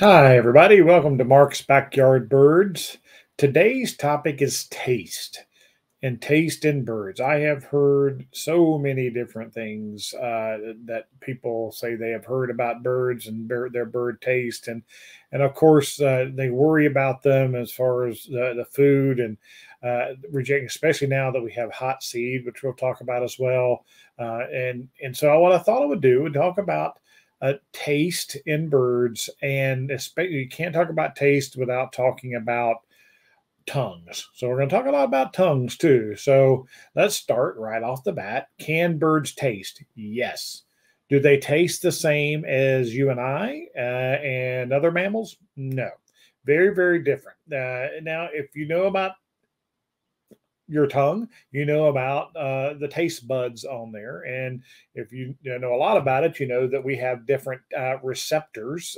Hi everybody, welcome to Mark's Backyard Birds. Today's topic is taste and taste in birds. I have heard so many different things that people say they have heard about birds and their bird taste. And of course, they worry about them as far as the food and rejecting, especially now that we have hot seed, which we'll talk about as well. And so what I thought I would do would talk about taste in birds, and especially you can't talk about taste without talking about tongues. So we're going to talk a lot about tongues too. So let's start right off the bat. Can birds taste? Yes. Do they taste the same as you and I and other mammals? No. Very, very different. Now, if you know about your tongue, you know about the taste buds on there. And if you know a lot about it, you know that we have different receptors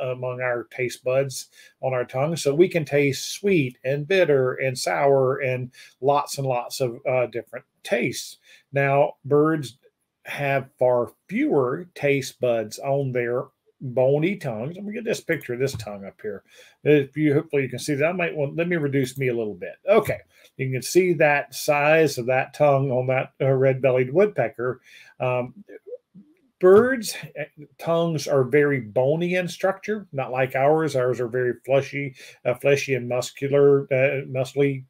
among our taste buds on our tongue. So we can taste sweet and bitter and sour and lots of different tastes. Now, birds have far fewer taste buds on their bony tongues. Let me get this picture of this tongue up here. If you hopefully you can see that, I might want, let me reduce me a little bit. Okay, you can see that size of that tongue on that red-bellied woodpecker. Birds' tongues are very bony in structure, not like ours. Ours are very fleshy, fleshy and muscular, muscly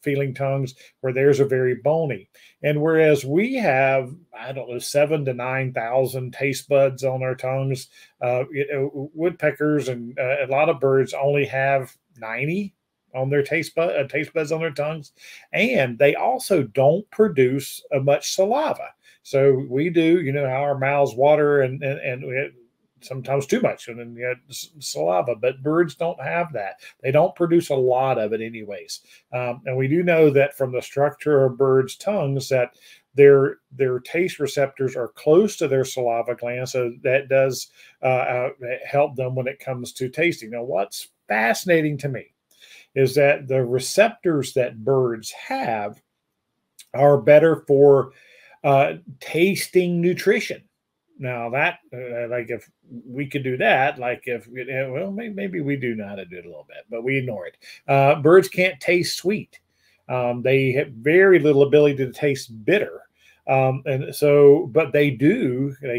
feeling tongues, where theirs are very bony. And whereas we have, I don't know, 7,000 to 9,000 taste buds on our tongues, woodpeckers and a lot of birds only have 90 on their taste buds on their tongues. And they also don't produce much saliva. So we do, you know, how our mouths water and sometimes too much, and then you had saliva, but birds don't have that. They don't produce a lot of it anyways. And we do know that from the structure of birds' tongues that their taste receptors are close to their saliva gland, so that does help them when it comes to tasting. Now, what's fascinating to me is that the receptors that birds have are better for tasting nutrition. Now that, like if we could do that, like if, well, maybe we do know how to do it a little bit, but we ignore it. Birds can't taste sweet. They have very little ability to taste bitter. And so, but they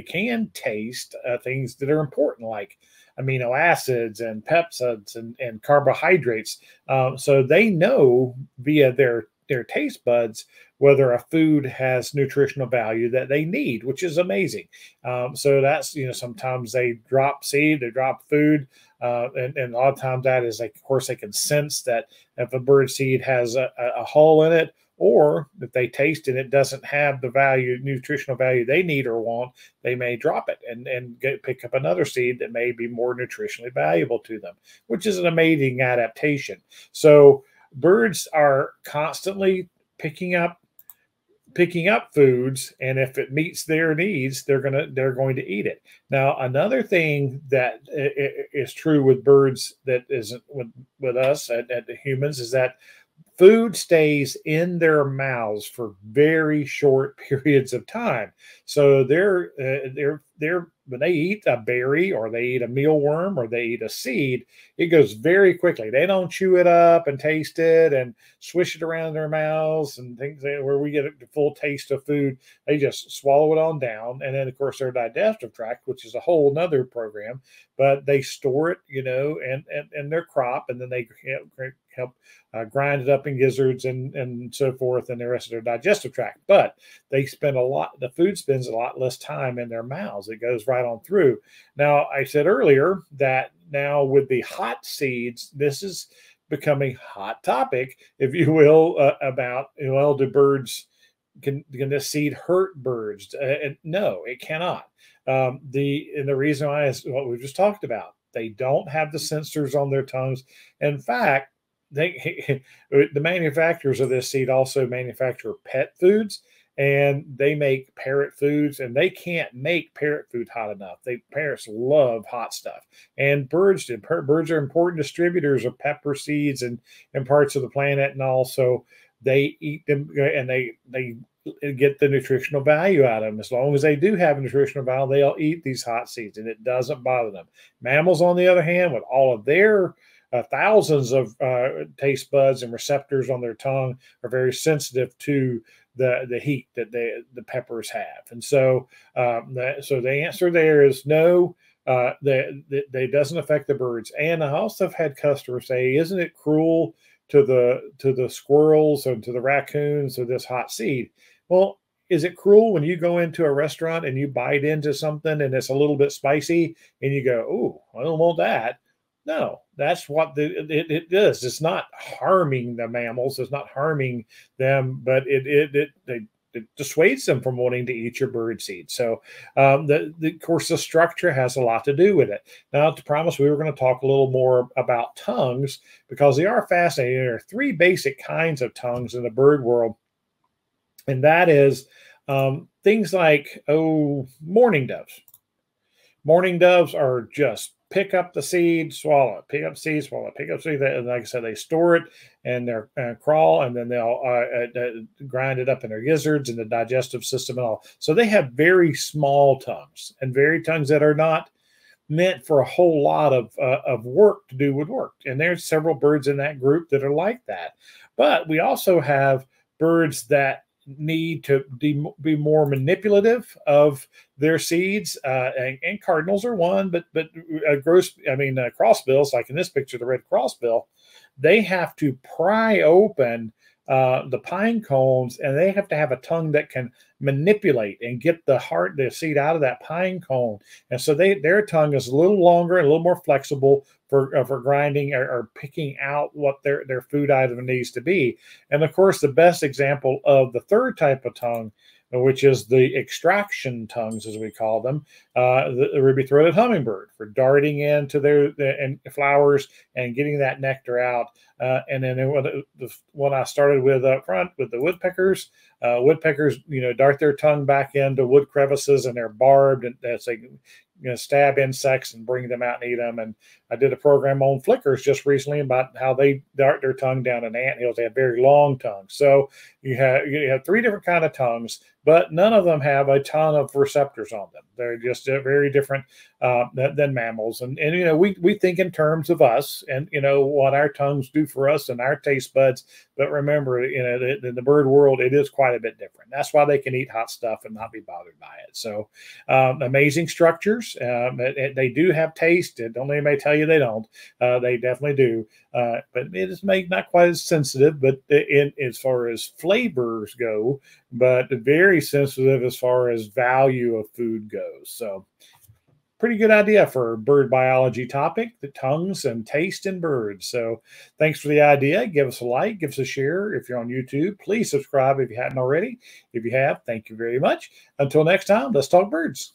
can taste things that are important, like amino acids and pepsides and carbohydrates. So they know via their taste buds whether a food has nutritional value that they need, which is amazing. So that's, you know, sometimes they drop seed, they drop food, and a lot of times that is, like, of course, they can sense that if a bird seed has a hole in it, or if they taste and it doesn't have the value, nutritional value they need or want, they may drop it and pick up another seed that may be more nutritionally valuable to them, which is an amazing adaptation. So birds are constantly picking up foods, and if it meets their needs, they're going to eat it. Now, another thing that is true with birds that isn't with us at the humans is that food stays in their mouths for very short periods of time. So when they eat a berry or they eat a mealworm or they eat a seed, it goes very quickly. They don't chew it up and taste it and swish it around in their mouths and things where we get a full taste of food. They just swallow it on down. And then, of course, their digestive tract, which is a whole nother program, but they store it, you know, and their crop, and then they help grind it up in gizzards and so forth and the rest of their digestive tract. But they spend the food spends a lot less time in their mouths. It goes right on through. Now, I said earlier that now with the hot seeds, this is becoming a hot topic, if you will, about, well, do birds, can this seed hurt birds? No, it cannot. The reason why is what we just talked about. They don't have the sensors on their tongues. In fact, the manufacturers of this seed also manufacture pet foods, and they make parrot foods, and they can't make parrot food hot enough. Parrots love hot stuff, and birds are important distributors of pepper seeds and parts of the planet, and also they eat them, and they get the nutritional value out of them. As long as they do have a nutritional value, they'll eat these hot seeds, and it doesn't bother them. Mammals, on the other hand, with all of their thousands of taste buds and receptors on their tongue, are very sensitive to the heat that the peppers have. And so, so the answer there is no. They doesn't affect the birds. And I also have had customers say, "Isn't it cruel to the squirrels and to the raccoons of this hot seed?" Well, is it cruel when you go into a restaurant and you bite into something and it's a little bit spicy and you go, "Oh, I don't want that"? No, that's what it is. It's not harming the mammals. It's not harming them, but it dissuades them from wanting to eat your bird seed. So, of course, the structure has a lot to do with it. Now, to promise, we were going to talk a little more about tongues, because they are fascinating. There are three basic kinds of tongues in the bird world, and that is things like, mourning doves. Mourning doves are just pick up the seed, swallow it, pick up seed, swallow it, pick up seed. And like I said, they store it and they crawl, and then they'll grind it up in their gizzards and the digestive system and all. So they have very small tongues, and very tongues that are not meant for a whole lot of work to do with work. And there's several birds in that group that are like that. But we also have birds that need to be more manipulative of their seeds, and cardinals are one, but crossbills, like in this picture, the red crossbill, they have to pry open the pine cones, and they have to have a tongue that can manipulate and get the seed out of that pine cone. And so their tongue is a little longer and a little more flexible for grinding or picking out what their food item needs to be. And of course, the best example of the third type of tongue, which is the extraction tongues, as we call them, the ruby-throated hummingbird, for darting into their flowers and getting that nectar out. And then what I started with up front with the woodpeckers, dart their tongue back into wood crevices, and they're barbed, and that's like, stab insects and bring them out and eat them. And I did a program on flickers just recently about how they dart their tongue down in anthills. They have very long tongues. So you have three different kinds of tongues, but none of them have a ton of receptors on them. They're just very different than mammals. And we think in terms of us and, what our tongues do for us and our taste buds. But remember, in the bird world, it is quite a bit different. That's why they can eat hot stuff and not be bothered by it. So amazing structures. They do have taste. Don't let anybody tell you they don't. They definitely do. But it is not quite as sensitive, but as far as flavors go, but very sensitive as far as value of food goes. So pretty good idea for a bird biology topic, the tongues and taste in birds. So thanks for the idea. Give us a like, give us a share. If you're on YouTube, please subscribe if you haven't already. If you have, thank you very much. Until next time, let's talk birds.